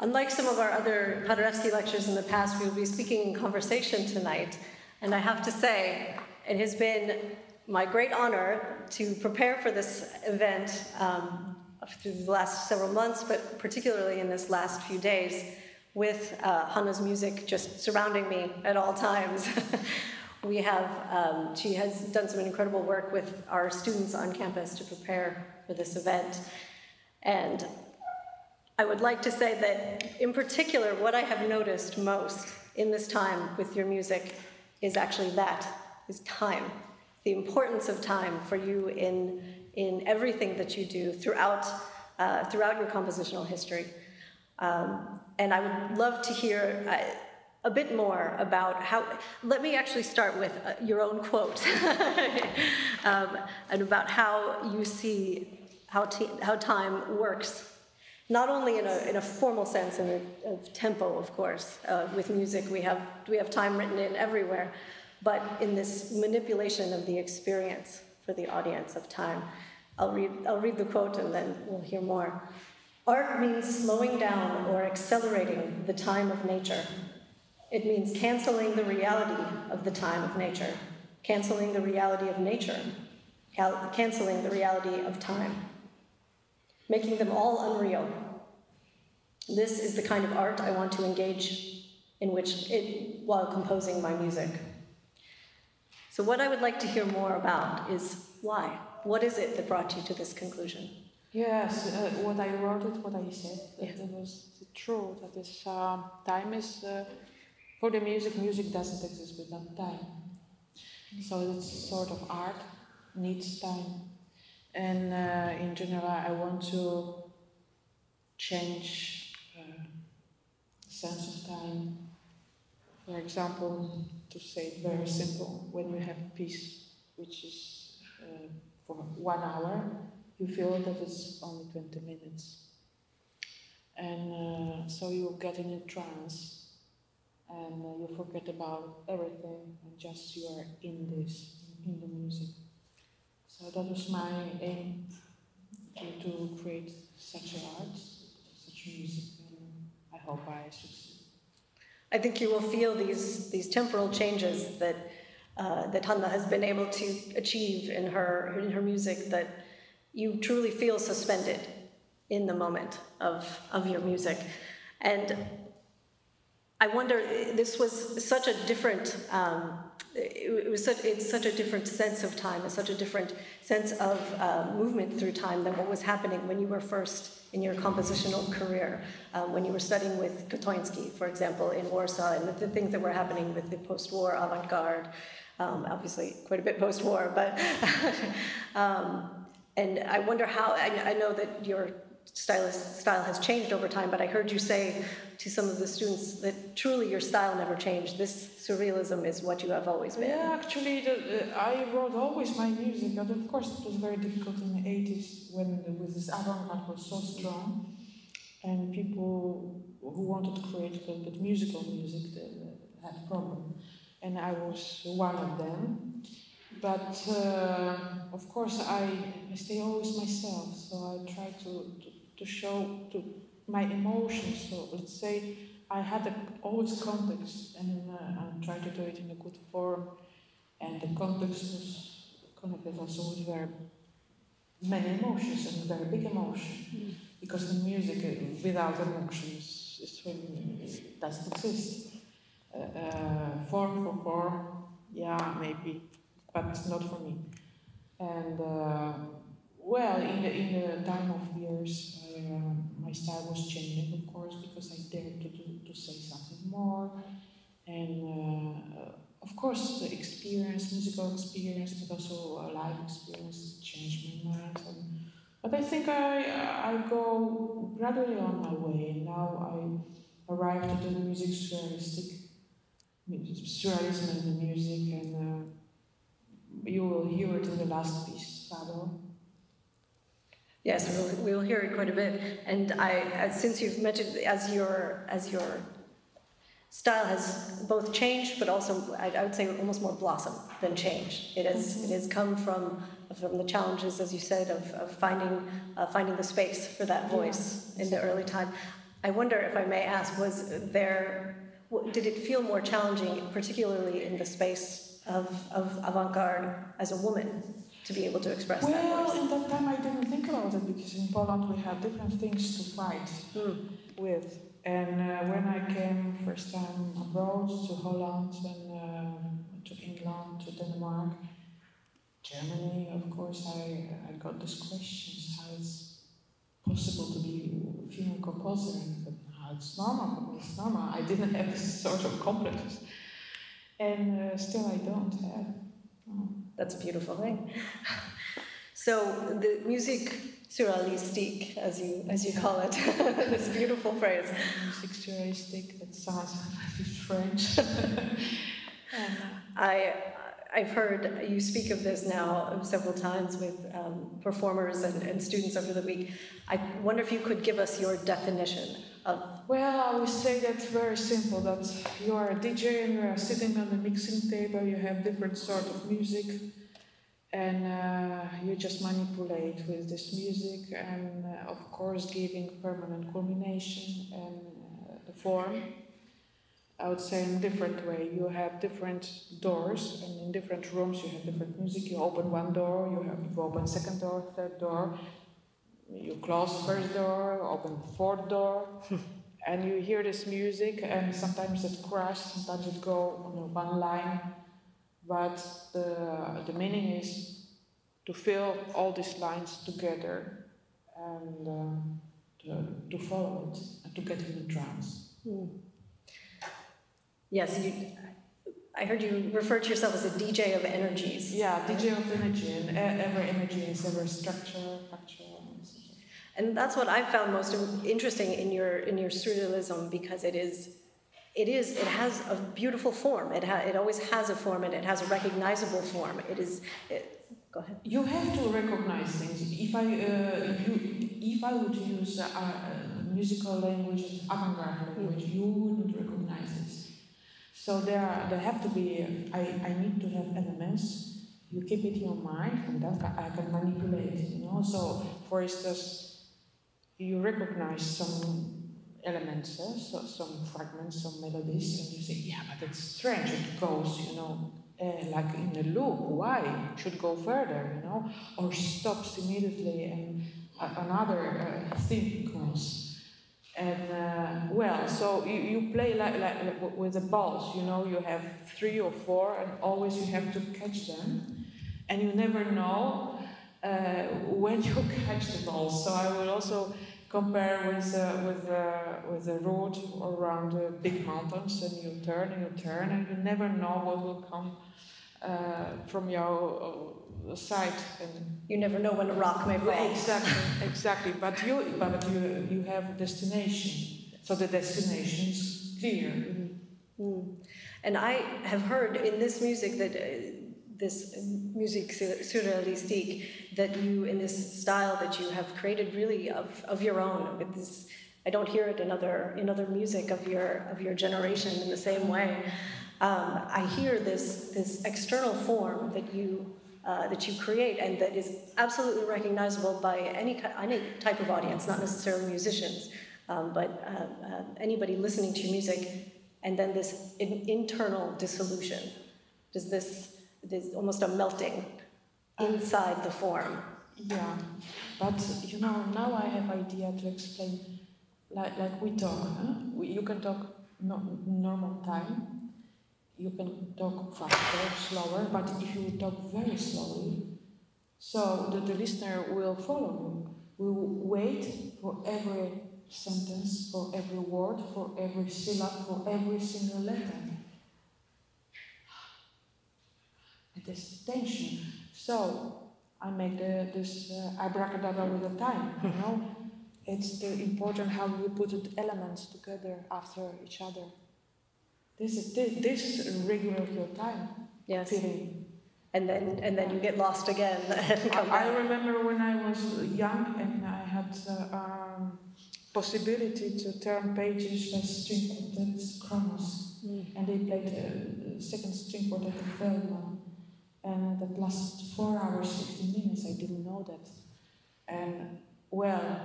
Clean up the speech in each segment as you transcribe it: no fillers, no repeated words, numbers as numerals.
Unlike some of our other Paderewski lectures in the past, we will be speaking in conversation tonight. And I have to say, it has been my great honor to prepare for this event through the last several months, but particularly in this last few days, with Hanna's music just surrounding me at all times. We have, she has done some incredible work with our students on campus to prepare for this event. And I would like to say that, in particular, what I have noticed most in this time with your music is actually that, is time. The importance of time for you in everything that you do throughout, throughout your compositional history. And I would love to hear a bit more about how, let me actually start with your own quote, and about how you see how time works, not only in a formal sense, in a tempo, of course. With music, we have time written in everywhere, but in this manipulation of the experience for the audience of time. I'll read the quote and then we'll hear more. Art means slowing down or accelerating the time of nature. It means canceling the reality of the time of nature, canceling the reality of nature, canceling the reality of time, making them all unreal. This is the kind of art I want to engage in while composing my music. So what I would like to hear more about is why. What is it that brought you to this conclusion? Yes, what I wrote is what I said. Yes. That was true. That is, time is, for the music, music doesn't exist without time. So that sort of art needs time. And in general, I want to change the sense of time. For example, to say it very simple, when you have peace, which is for 1 hour, you feel that it's only 20 minutes. And so you get in a trance and you forget about everything and just you are in this, in the music. So that was my aim, to create such art, such music, and I hope I succeed. I think you will feel these temporal changes that, that Hanna has been able to achieve in her music, that you truly feel suspended in the moment of your music. And I wonder, this was such a different, it's such a different sense of time, it's such a different sense of movement through time than what was happening when you were first in your compositional career, when you were studying with Kotoński, for example, in Warsaw, and the things that were happening with the post-war avant-garde, obviously quite a bit post-war, but and I wonder how, I know that your style has changed over time, but I heard you say to some of the students that truly your style never changed. This surrealism is what you have always been. Yeah, actually, I wrote always my music, but of course it was very difficult in the 80s when with this avant-garde was so strong, and people who wanted to create a little bit musical music had a problem, and I was one of them. But of course, I stay always myself, so I try to show to my emotions. So let's say I had always context, and I try to do it in a good form. And the context was connected also with very many emotions and very big emotion, because the music without emotions it doesn't exist. Form for form, yeah, maybe. But it's not for me. And well, in the time of years, my style was changing, of course, because I dared to say something more. And of course, the experience, musical experience, but also life experience, changed my mind. But I think I go gradually on my way. And now I arrived at the music surrealism in the music, and. You will hear it in the last piece, Fado. Yes, we'll hear it quite a bit. And since you've mentioned, as your style has both changed, but also I would say almost more blossomed than changed. It has come from the challenges, as you said, of finding the space for that voice in the early time. I wonder, if I may ask, did it feel more challenging, particularly in the space of avant-garde as a woman, to be able to express that voice? Well, at that time I didn't think about it, because in Poland we had different things to fight with. And when I came first time abroad, to Holland and to England, to Denmark, Germany, of course, I got these questions, how it's possible to be a female composer, and how it's normal, I didn't have this sort of complexes. And still I don't have. No. That's a beautiful thing. So the music surrealistique, as you call it, this beautiful phrase. Music surrealistique, that sounds French. I've heard you speak of this now several times with performers and students over the week. I wonder if you could give us your definition of... Well, I would say that's very simple, that you are a DJ and you are sitting on the mixing table, you have different sort of music, and you just manipulate with this music, and of course giving permanent culmination and the form. I would say in a different way, you have different doors, and in different rooms you have different music. You open one door, you open second door, third door, you close first door, open fourth door, and you hear this music, and sometimes it crashes, sometimes it goes on one line, but the meaning is to fill all these lines together and to follow it, and to get in the trance. Mm. Yes, I heard you refer to yourself as a DJ of energies. Yeah, DJ of energy, and every energy is every structure, and that's what I found most interesting in your surrealism, because it has a beautiful form. It always has a form, and it has a recognizable form. Go ahead. You have to recognize things. If I would use musical language, avant-garde language, you wouldn't recognize this. So there have to be, I need to have elements, you keep it in your mind, and that I can manipulate, So, for instance, you recognize some elements, so some fragments, some melodies, and you say, yeah, but it's strange, it goes, like in a loop, why? It should go further, Or stops immediately, and another thing goes. And so you play like with the balls, you have 3 or 4, and always you have to catch them, and you never know when you catch the balls. So I will also compare with a road around big mountains, and you turn, and you never know what will come from your side, and you never know when a rock may fall. Exactly. But you have a destination, so the destination is clear. Mm. And I have heard in this music that this music surrealistique that you, in this style that you have created, really of your own. With this, I don't hear it in other music of your generation in the same way. I hear this external form that you create, and that is absolutely recognizable by any type of audience, not necessarily musicians, but anybody listening to your music. And then this internal dissolution, this almost a melting inside the form. Yeah, but now I have idea to explain, like we talk, huh? You can talk normal time. You can talk faster, slower, but if you talk very slowly, so that the listener will follow you, will wait for every sentence, for every word, for every syllable, for every single letter. And there's tension. So I make this abracadabra with the time, It's important how you put the elements together after each other. This regular your time, yes. Feeling. And then you get lost again. I remember when I was young and I had possibility to turn pages by string quartets, chronos, and they played the second string quartet of Feldman, and that lasted 4 hours 15 minutes. I didn't know that, and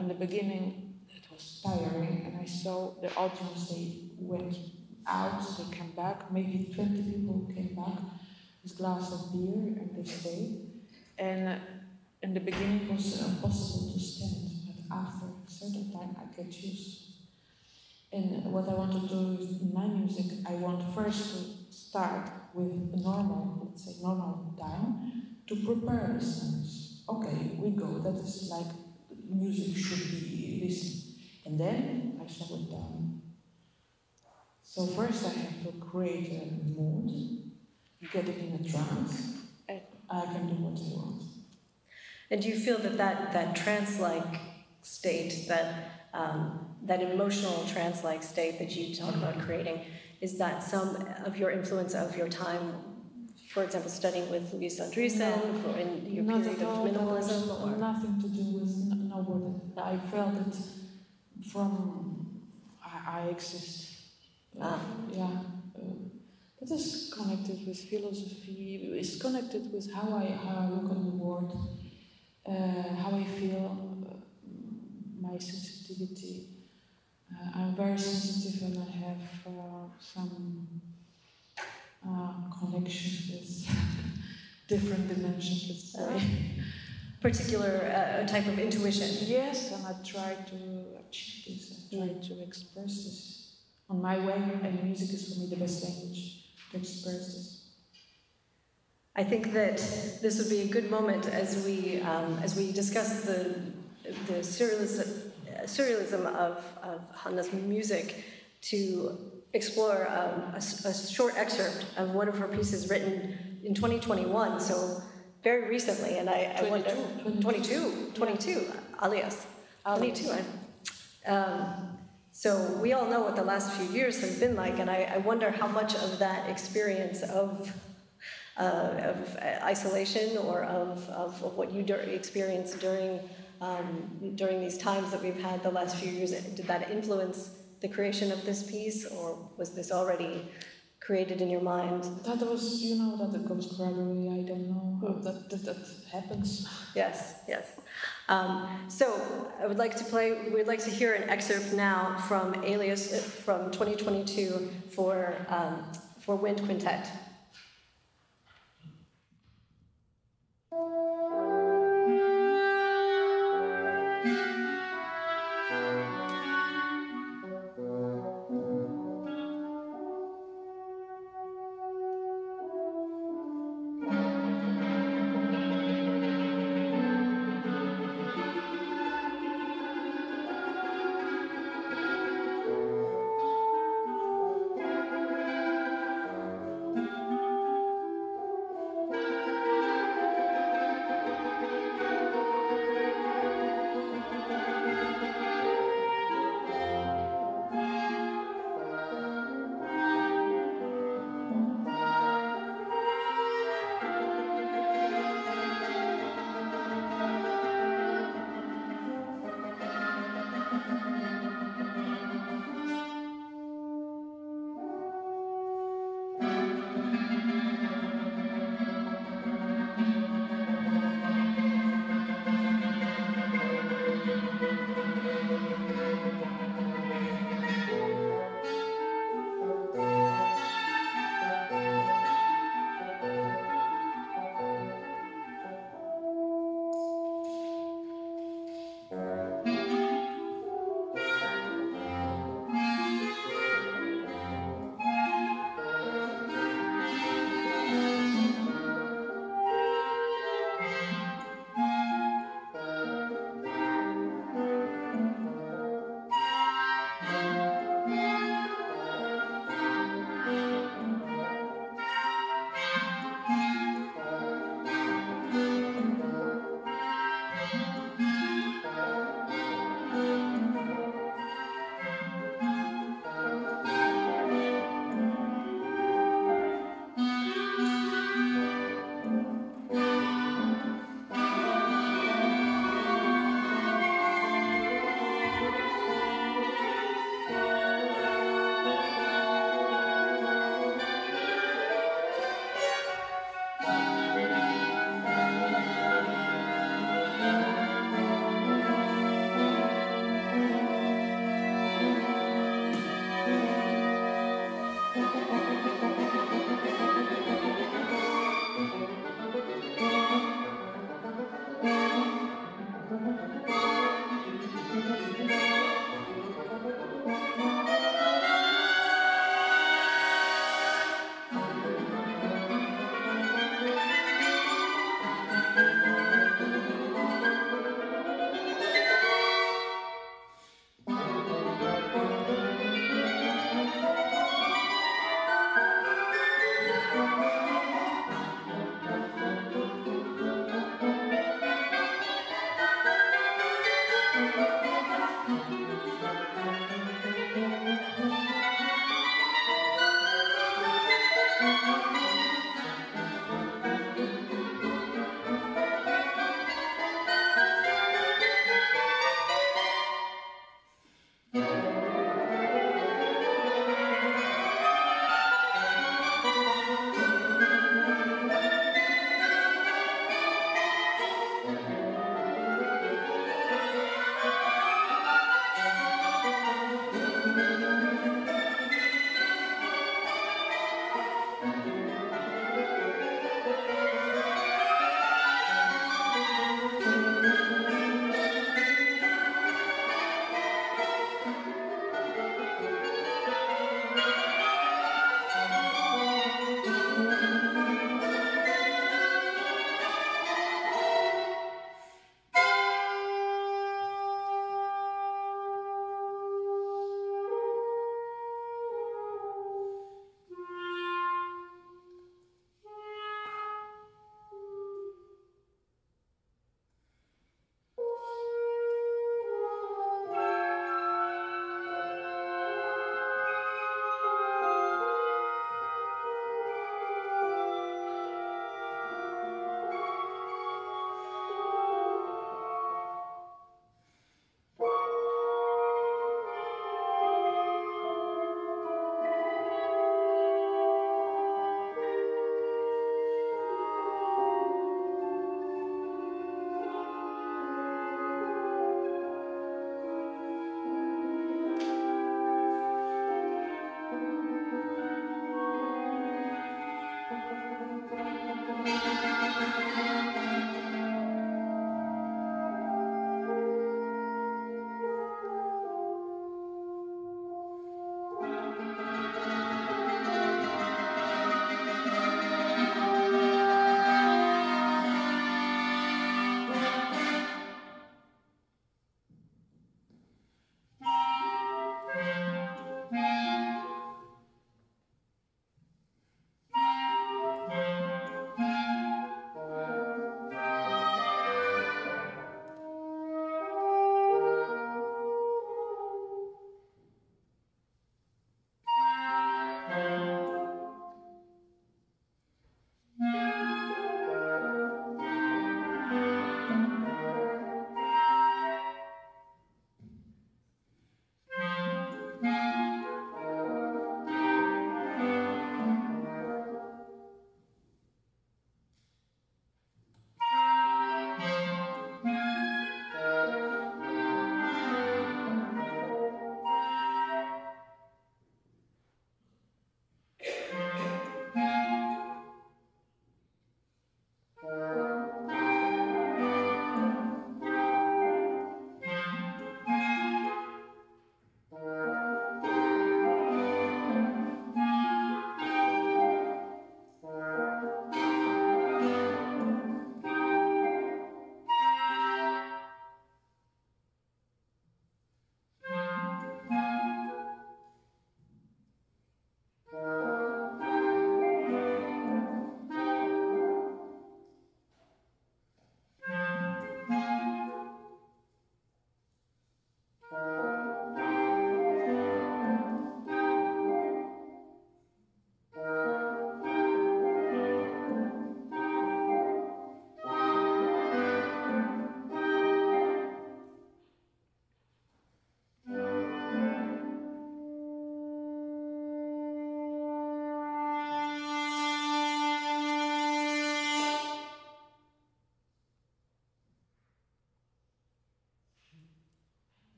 in the beginning. was tiring, and I saw the audience, they went out, they came back, maybe 20 people came back with a glass of beer, and they stayed. And in the beginning it was impossible to stand, but after a certain time I get used. And what I want to do with my music, I want first to start with normal, let's say normal time, to prepare listeners. Okay, we go, that is like music should be listened. And then I slow it down. So first I have to create a mood, get it in a trance, and I can do what I want. And do you feel that that trance-like state, that emotional trance-like state that you talk about creating, is that some of your influence of your time, for example, studying with Luis Andriessen, or in your period of minimalism? Or? Nothing to do with no word. I felt it from I exist. Yeah. It is connected with philosophy, it's connected with how I look on the world, how I feel, my sensitivity. I'm very sensitive and I have some connections with different dimensions, let's say. Particular type of intuition. Yes, and I try to achieve this, I try to express this on my way, and music is for me the best language to express this. I think that this would be a good moment as we discuss the surrealism of Hanna's music, to explore a short excerpt of one of her pieces written in 2021, so very recently, and I wonder... 22, alias. 22. So we all know what the last few years have been like, and I wonder how much of that experience of isolation or of what you experienced during these times that we've had the last few years, did that influence the creation of this piece, or was this already created in your mind? That was, that it goes gradually, I don't know, that happens. Yes, yes. So we'd like to hear an excerpt now from Alias from 2022 for Wind Quintet.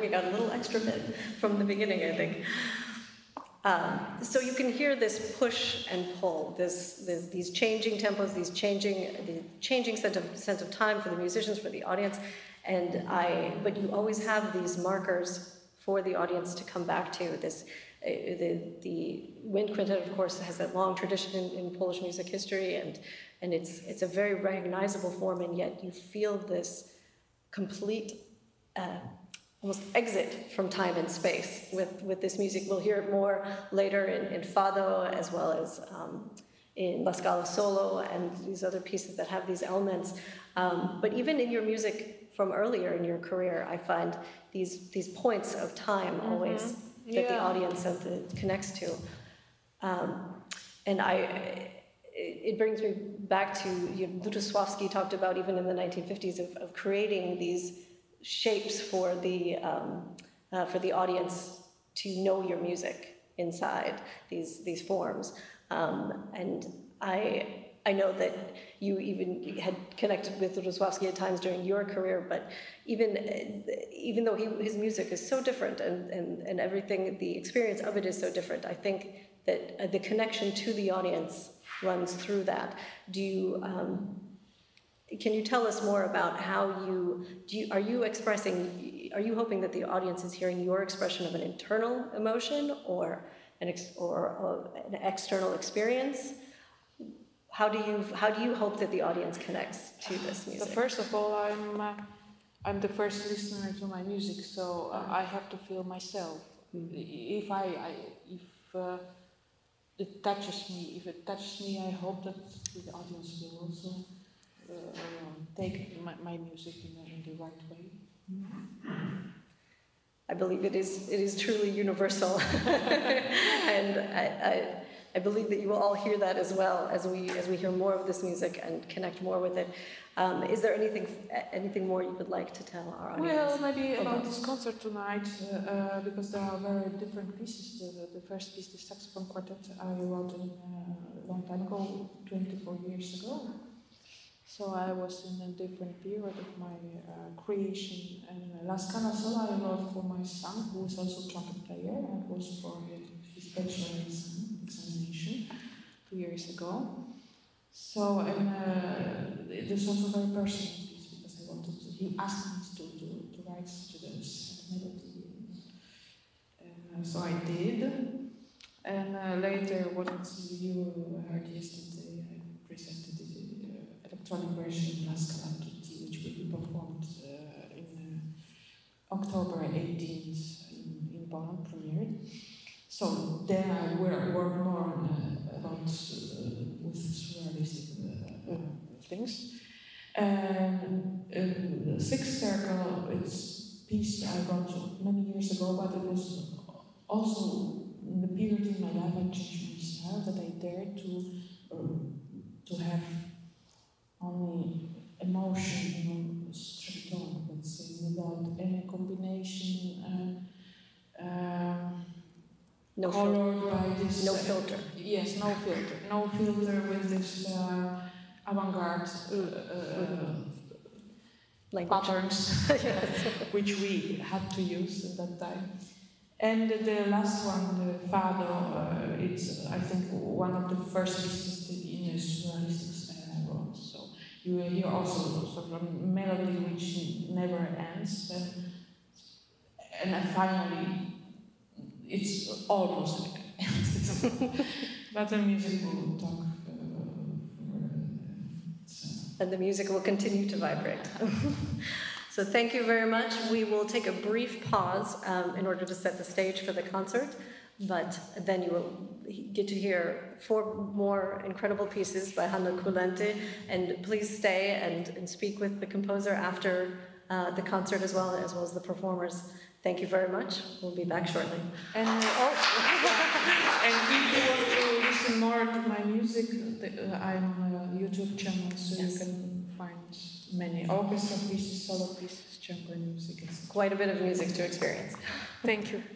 We got a little extra bit from the beginning, I think. So you can hear this push and pull, these changing tempos, the changing sense of time for the musicians, for the audience, but you always have these markers for the audience to come back to. The wind quintet, of course, has that long tradition in Polish music history, and it's a very recognizable form, and yet you feel this complete almost exit from time and space with this music. We'll hear it more later in Fado, as well as in Bascala solo and these other pieces that have these elements. But even in your music from earlier in your career, I find these points of time always that the audience connects to. And it brings me back to, you know, Lutosławski talked about, even in the 1950s, of creating these shapes for the audience to know your music inside these forms. And I know that you even had connected with Lutosławski at times during your career, but even though his music is so different and everything, the experience of it is so different, I think that the connection to the audience runs through that. Do you, can you tell us more about how are you hoping that the audience is hearing your expression of an internal emotion or an external experience? How do you hope that the audience connects to this music? So first of all, I'm the first listener to my music, so I have to feel myself. Mm-hmm. If it touches me, I hope that the audience will also take my music in the right way. Mm-hmm. I believe it is truly universal, and I believe that you will all hear that as well as we hear more of this music and connect more with it. Is there anything more you would like to tell our audience? Well, maybe about this concert tonight, because there are very different pieces. The first piece, the saxophone quartet, I wrote a long time ago, 24 years ago. So I was in a different period of my creation. And Las Canasola I wrote for my son, who is also a trumpet player, and was for his bachelor's examination 2 years ago. So, and it was also very personal piece, because I wanted to, he asked me to write students a melody. And so I did. And later, what you heard yesterday, I presented it. Electronic version of Bascala, which will be performed in October 18th in Poland, premiered. So there I work more about with surrealistic things. The Sixth Circle, it's a piece I wrote many years ago, but it was also in the period in my life I changed my style, that I dared to have only emotion, stripped down, let's say, without any combination, no colored filter. By this. No filter. Yes, no filter. No filter with this avant-garde patterns, which we had to use at that time. And the last one, the Fado, it's, I think, one of the first pieces in a surrealistic style I wrote. So you hear also sort of a melody which never ends, and finally it's almost ended. But the music will talk, and the music will continue to vibrate. So thank you very much. We will take a brief pause in order to set the stage for the concert, but then you will get to hear 4 more incredible pieces by Hanna Kulenty, and please stay and speak with the composer after the concert as well as the performers. Thank you very much. We'll be back shortly. And if you want to listen more to my music, I'm a YouTube channel, so yes, you can find many orchestra pieces, solo pieces, chamber music. Quite a bit of music to experience. Thank you.